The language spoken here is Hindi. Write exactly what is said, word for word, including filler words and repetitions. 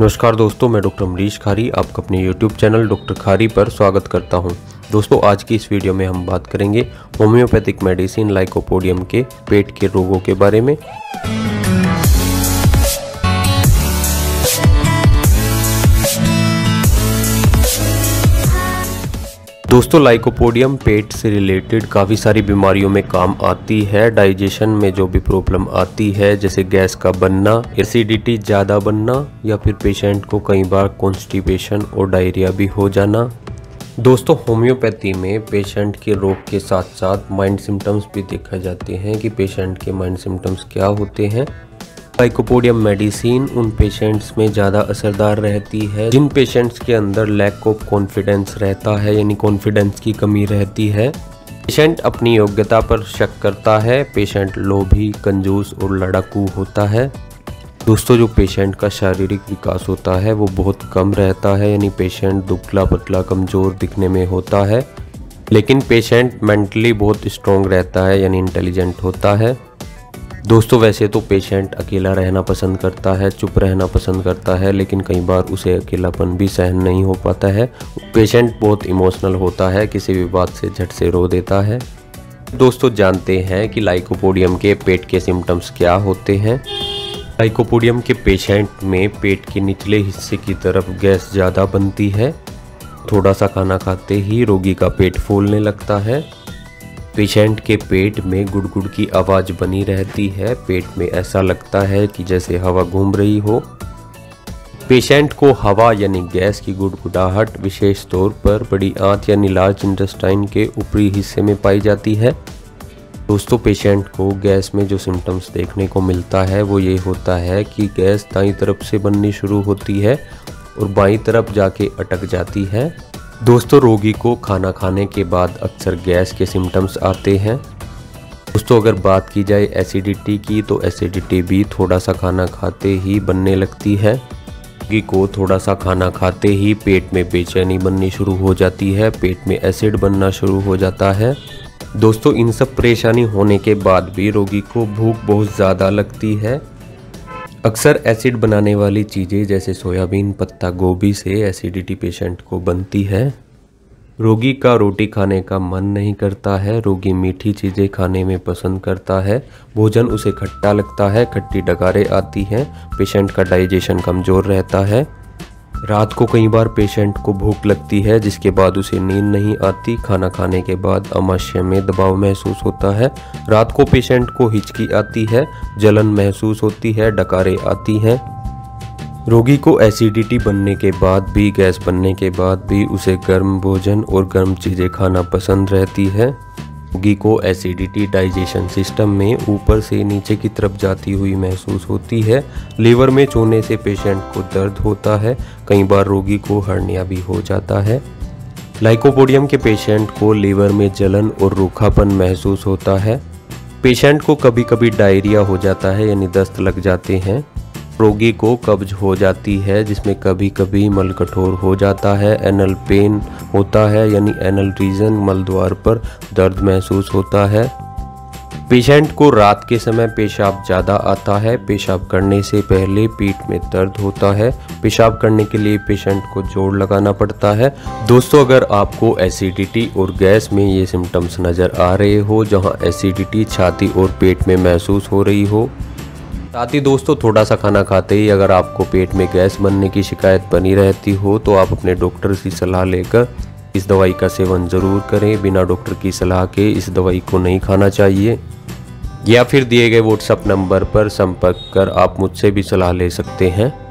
नमस्कार दोस्तों, मैं डॉक्टर अमरीश खारी आपका अपने यूट्यूब चैनल डॉक्टर खारी पर स्वागत करता हूं। दोस्तों, आज की इस वीडियो में हम बात करेंगे होम्योपैथिक मेडिसिन लाइकोपोडियम के पेट के रोगों के बारे में। दोस्तों, लाइकोपोडियम पेट से रिलेटेड काफ़ी सारी बीमारियों में काम आती है। डाइजेशन में जो भी प्रॉब्लम आती है, जैसे गैस का बनना, एसिडिटी ज़्यादा बनना, या फिर पेशेंट को कई बार कॉन्स्टिपेशन और डायरिया भी हो जाना। दोस्तों, होम्योपैथी में पेशेंट के रोग के साथ साथ माइंड सिम्टम्स भी देखे जाते हैं कि पेशेंट के माइंड सिम्टम्स क्या होते हैं। लाइकोपोडियम मेडिसिन उन पेशेंट्स में ज़्यादा असरदार रहती है जिन पेशेंट्स के अंदर लैक ऑफ कॉन्फिडेंस रहता है, यानी कॉन्फिडेंस की कमी रहती है। पेशेंट अपनी योग्यता पर शक करता है। पेशेंट लोभी, कंजूस और लड़ाकू होता है। दोस्तों, जो पेशेंट का शारीरिक विकास होता है वो बहुत कम रहता है, यानी पेशेंट दुबला पतला कमज़ोर दिखने में होता है। लेकिन पेशेंट मेंटली बहुत स्ट्रॉन्ग रहता है, यानी इंटेलिजेंट होता है। दोस्तों, वैसे तो पेशेंट अकेला रहना पसंद करता है, चुप रहना पसंद करता है, लेकिन कई बार उसे अकेलापन भी सहन नहीं हो पाता है। पेशेंट बहुत इमोशनल होता है, किसी भी बात से झट से रो देता है। दोस्तों, जानते हैं कि लाइकोपोडियम के पेट के सिम्टम्स क्या होते हैं। लाइकोपोडियम के पेशेंट में पेट के निचले हिस्से की तरफ गैस ज़्यादा बनती है। थोड़ा सा खाना खाते ही रोगी का पेट फूलने लगता है। पेशेंट के पेट में गुड़गुड़ की आवाज़ बनी रहती है। पेट में ऐसा लगता है कि जैसे हवा घूम रही हो। पेशेंट को हवा यानी गैस की गुड़गुड़ाहट विशेष तौर पर बड़ी आंत यानी लार्ज इंटेस्टाइन के ऊपरी हिस्से में पाई जाती है। दोस्तों, पेशेंट को गैस में जो सिम्टम्स देखने को मिलता है वो ये होता है कि गैस दाईं तरफ से बननी शुरू होती है और बाईं तरफ जाके अटक जाती है। दोस्तों, रोगी को खाना खाने के बाद अक्सर गैस के सिम्टम्स आते हैं। दोस्तों, अगर बात की जाए एसिडिटी की, तो एसिडिटी भी थोड़ा सा खाना खाते ही बनने लगती है। रोगी को थोड़ा सा खाना खाते ही पेट में बेचैनी बननी शुरू हो जाती है। पेट में एसिड बनना शुरू हो जाता है। दोस्तों, इन सब परेशानी होने के बाद भी रोगी को भूख बहुत ज़्यादा लगती है। अक्सर एसिड बनाने वाली चीज़ें जैसे सोयाबीन, पत्ता गोभी से एसिडिटी पेशेंट को बनती है। रोगी का रोटी खाने का मन नहीं करता है। रोगी मीठी चीज़ें खाने में पसंद करता है। भोजन उसे खट्टा लगता है। खट्टी डकारें आती हैं। पेशेंट का डाइजेशन कमज़ोर रहता है। रात को कई बार पेशेंट को भूख लगती है, जिसके बाद उसे नींद नहीं आती। खाना खाने के बाद आमाशय में दबाव महसूस होता है। रात को पेशेंट को हिचकी आती है, जलन महसूस होती है, डकारें आती हैं। रोगी को एसिडिटी बनने के बाद भी, गैस बनने के बाद भी उसे गर्म भोजन और गर्म चीज़ें खाना पसंद रहती है। रोगी को एसिडिटी डाइजेशन सिस्टम में ऊपर से नीचे की तरफ जाती हुई महसूस होती है। लीवर में चोने से पेशेंट को दर्द होता है। कई बार रोगी को हर्निया भी हो जाता है। लाइकोपोडियम के पेशेंट को लीवर में जलन और रूखापन महसूस होता है। पेशेंट को कभी कभी डायरिया हो जाता है, यानी दस्त लग जाते हैं। रोगी को कब्ज हो जाती है, जिसमें कभी कभी मल कठोर हो जाता है। एनल पेन होता है, यानी एनल रीजन मलद्वार पर दर्द महसूस होता है। पेशेंट को रात के समय पेशाब ज़्यादा आता है। पेशाब करने से पहले पीठ में दर्द होता है। पेशाब करने के लिए पेशेंट को जोड़ लगाना पड़ता है। दोस्तों, अगर आपको एसिडिटी और गैस में ये सिम्टम्स नज़र आ रहे हो, जहाँ एसिडिटी छाती और पेट में महसूस हो रही हो, साथ ही दोस्तों थोड़ा सा खाना खाते ही अगर आपको पेट में गैस बनने की शिकायत बनी रहती हो, तो आप अपने डॉक्टर की सलाह लेकर इस दवाई का सेवन ज़रूर करें। बिना डॉक्टर की सलाह के इस दवाई को नहीं खाना चाहिए। या फिर दिए गए व्हाट्सएप नंबर पर संपर्क कर आप मुझसे भी सलाह ले सकते हैं।